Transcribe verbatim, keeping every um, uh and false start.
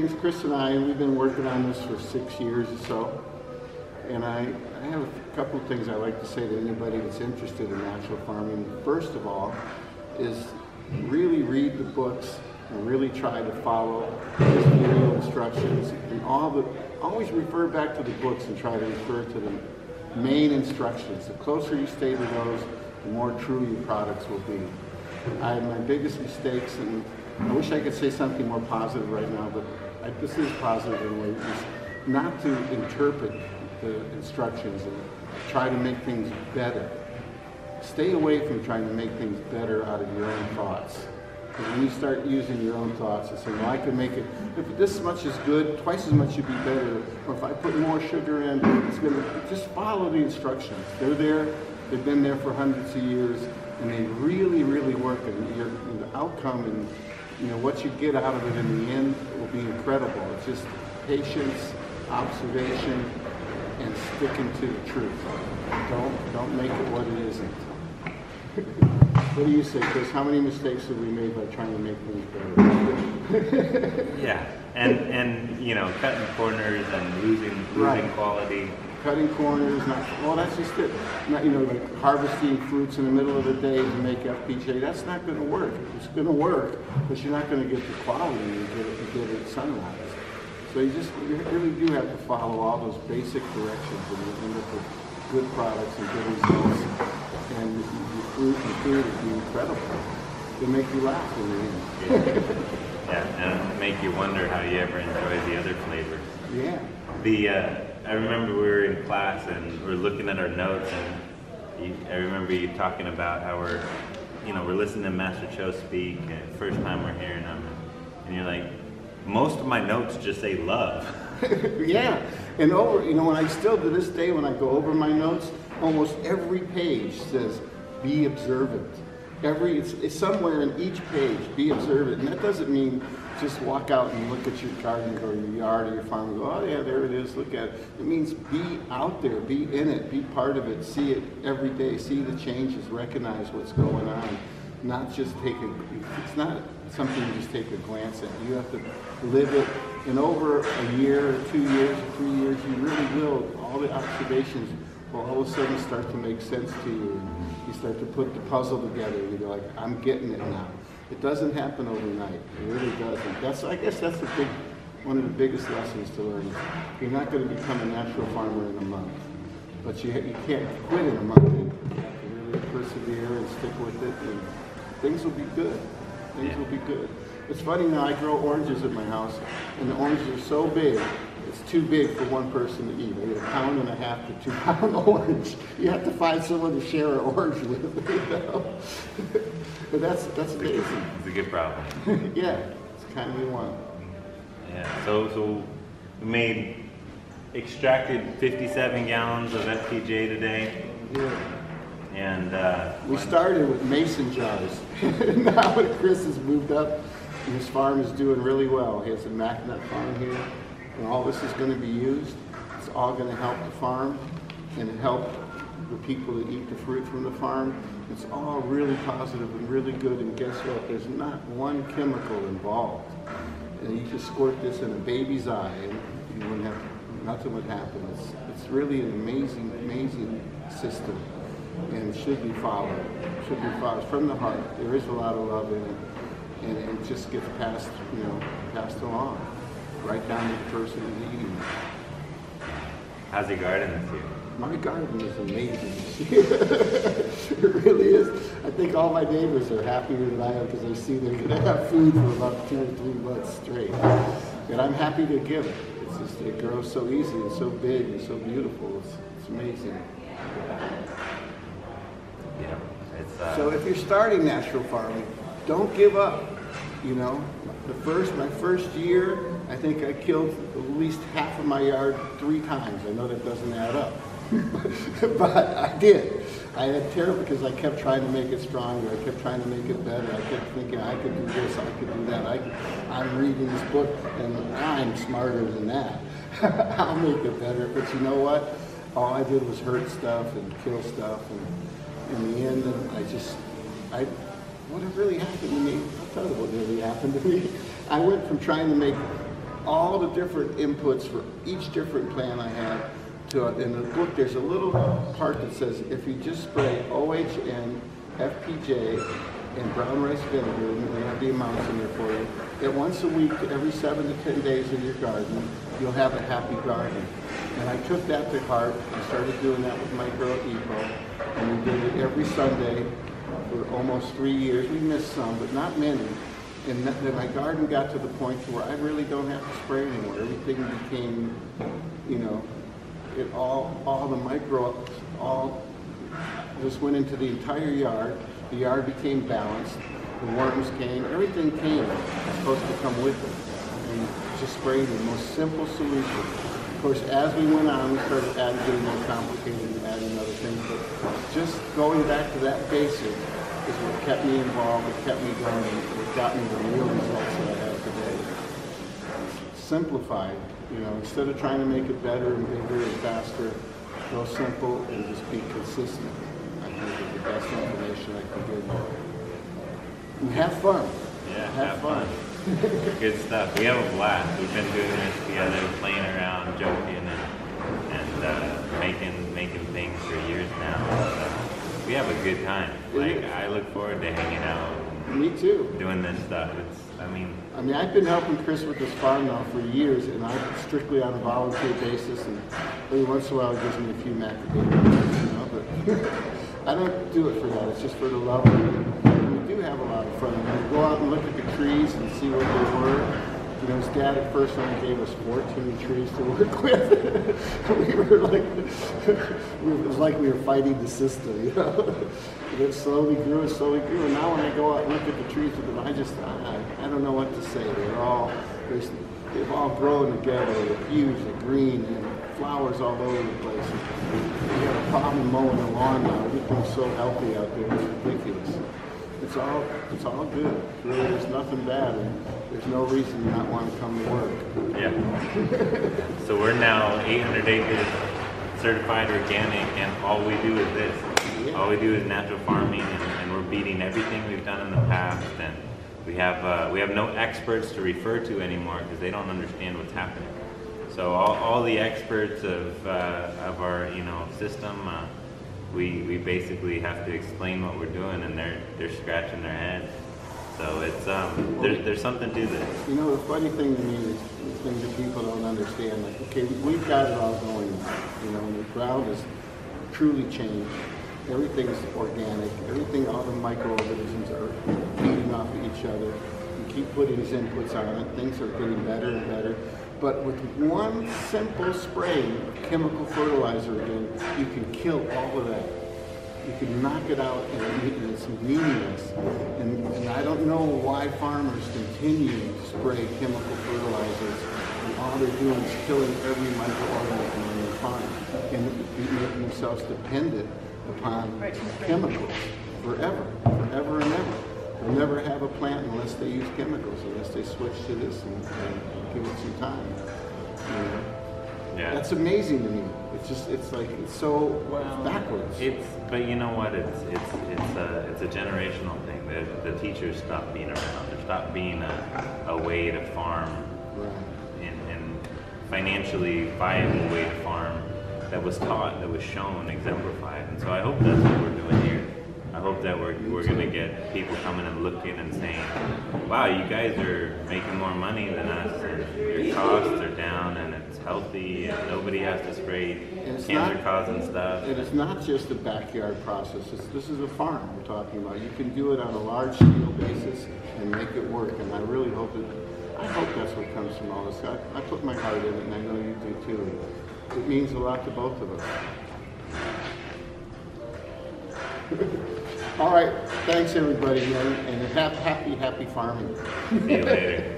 things, Chris and I, we've been working on this for six years or so, and I, I have a couple of things I like to say to anybody that's interested in natural farming. First of all, is really read the books and really try to follow his video instructions, and all the, always refer back to the books and try to refer to the main instructions. The closer you stay to those, the more true your products will be. I, my biggest mistakes, and I wish I could say something more positive right now, but I, this is positive in a way, is not to interpret the instructions and try to make things better. Stay away from trying to make things better out of your own thoughts. Because when you start using your own thoughts and saying, well, I can make it, if this much is good, twice as much would be better, or if I put more sugar in, it's going to, just follow the instructions. They're there, they've been there for hundreds of years, and they really, really work, and, your, and the outcome and you know, what you get out of it in the end will be incredible. It's just patience, observation, and sticking to the truth. Don't, don't make it what it isn't. What do you say, Chris? How many mistakes have we made by trying to make things better? Yeah, and, and you know, cutting corners and losing, losing right. quality. Cutting corners, not, well, that's just it. Not, you know, like harvesting fruits in the middle of the day to make F P J, that's not going to work. It's going to work, but you're not going to get the quality you get it, you get it at sunrise. So you just you really do have to follow all those basic directions and you end up with good products and good results. And your fruit and food would be incredible. It'll make you laugh in the end. Yeah, yeah, and make you wonder how you ever enjoy the other flavors. Yeah. The, uh, I remember we were in class and we were looking at our notes, and you, I remember you talking about how we're, you know, we're listening to Master Cho speak, and first time we're hearing him, and you're like, most of my notes just say love. Yeah, and over, you know, when I still to this day when I go over my notes, almost every page says, be observant. Every, it's, it's somewhere in each page, be observant, and that doesn't mean just walk out and look at your garden or your yard or your farm and go, oh yeah, there it is, look at it. It means be out there, be in it, be part of it, see it every day, see the changes, recognize what's going on. Not just take a, it's not something you just take a glance at. You have to live it, and over a year, or two years, or three years, you really will, all the observations will all of a sudden start to make sense to you. You start to put the puzzle together, and you're like, I'm getting it now. It doesn't happen overnight, it really doesn't. That's, I guess that's the big, one of the biggest lessons to learn. You're not going to become a natural farmer in a month, but you, you can't quit in a month. You have to really persevere and stick with it. And, things will be good. Things yeah. will be good. It's funny now, I grow oranges at my house, and the oranges are so big, it's too big for one person to eat. I get a pound and a half to two pound orange. You have to find someone to share an orange with, you know? But that's, that's it's amazing. A, it's a good problem. Yeah, it's the kind we want. Yeah, so, so we made, extracted fifty-seven gallons of F P J today. Yeah. And, uh, we started with mason jars. Now Chris has moved up and his farm is doing really well. He has a mackinac farm here, and all this is going to be used. It's all going to help the farm and help the people that eat the fruit from the farm. It's all really positive and really good, and guess what? There's not one chemical involved. And you just squirt this in a baby's eye and you wouldn't have, nothing would happen. It's, it's really an amazing, amazing system. And should be followed, should be followed from the heart. There is a lot of love in it, and it just gets passed, you know, passed along, right down to the person who's eating it. How's your garden this year? My garden is amazing this year. It really is. I think all my neighbors are happier than I am because they see they're going to have food for about two or three months straight. And I'm happy to give it. It's just, it grows so easy and so big and so beautiful. It's, it's amazing. Yeah, it's, uh, so if you're starting natural farming, don't give up. You know, the first, my first year, I think I killed at least half of my yard three times. I know that doesn't add up, but I did. I had terror because I kept trying to make it stronger. I kept trying to make it better. I kept thinking I could do this, I could do that. I, I'm reading this book and I'm smarter than that. I'll make it better. But you know what? All I did was hurt stuff and kill stuff. And, in the end, I just, I, what really happened to me, I'll tell you what really happened to me. I went from trying to make all the different inputs for each different plan I have to it. In the book, there's a little part that says if you just spray O H N, F P J, and brown rice vinegar, and they have the amounts in there for you, that once a week, every seven to ten days in your garden, you'll have a happy garden. And I took that to heart. I started doing that with my girl Eco, and we did it every Sunday for almost three years. We missed some, but not many. And then my garden got to the point where I really don't have to spray anymore. Everything became, you know, it all, all the microbes, all just went into the entire yard. The yard became balanced. The worms came. Everything came. It's supposed to come with it. And just spraying the most simple solution. Of course, as we went on, we started adding, getting more complicated and adding other things. But just going back to that basic is what kept me involved, what kept me going, what got me the real results that I have today. Simplified. You know, instead of trying to make it better and bigger and faster, go simple and just be consistent. I think it's the best information I can give you. And have fun. Yeah, have, have fun. fun. Good stuff. We have a blast. We've been doing this together, playing around, joking, and, and uh, making making things for years now. So we have a good time. Like, I look forward to hanging out. Me too. Doing this stuff. It's, I mean, I mean, I've been helping Chris with this farm now for years, and I'm strictly on a volunteer basis, and every once in a while it gives me a few macadamias, you know, but I don't do it for that. It's just for the love of it. And we do have a lot of fun. And we go out and look at the trees and see what they were. You know, his dad at first only gave us fourteen trees to work with. we were like, it was like we were fighting the system, you know. And it slowly grew and slowly grew. And now when I go out and look at the trees with them, I just, I, I don't know what to say. They're all, they've all grown together. They're huge, they're green, and flowers all over the place. We got a problem mowing the lawn now. Everything's so healthy out there, it's ridiculous. It's all, it's all good. Really, there's nothing bad, and there's no reason to not want to come to work. Yeah. So we're now eight hundred acres certified organic, and all we do is this. Yeah. All we do is natural farming, and, and we're beating everything we've done in the past. And we have uh, we have no experts to refer to anymore because they don't understand what's happening. So all, all the experts of uh, of our you know system. Uh, We, we basically have to explain what we're doing, and they're they're scratching their heads. So it's um there's there's something to this. You know, the funny thing to me is things that people don't understand. Like, okay, we've got it all going on. You know, and the ground is truly changed. Everything's organic. Everything, all the microorganisms are feeding off of each other. You keep putting these inputs on it. Things are getting better and better. But with one simple spray of chemical fertilizer again, you can kill all of that. You can knock it out, and it's meaningless. And, and I don't know why farmers continue to spray chemical fertilizers, and all they're doing is killing every microorganism on their farm, and making themselves dependent upon chemicals forever, forever and ever. They'll never have a plant unless they use chemicals, unless they switch to this and, and give it some time. And yeah, that's amazing to me. It's just, it's like, it's so well, backwards. It's, but you know what? It's, it's, it's a, it's a generational thing. The, the teachers stopped being around. There stopped being a, a way to farm, right, and, and financially viable way to farm that was taught, that was shown, exemplified. And so I hope that's what we're doing here. I hope that we're, we're going to get people coming and looking and saying, wow, you guys are making more money than us, and your costs are down, and it's healthy, and nobody has to spray cancer-causing stuff. And it's not just a backyard process. It's, this is a farm we're talking about. You can do it on a large-scale basis and make it work, and I really hope that, I hope that's what comes from all this. I, I put my heart in it, and I know you do too. It means a lot to both of us. All right, thanks everybody, and happy, happy, happy farming. See you later.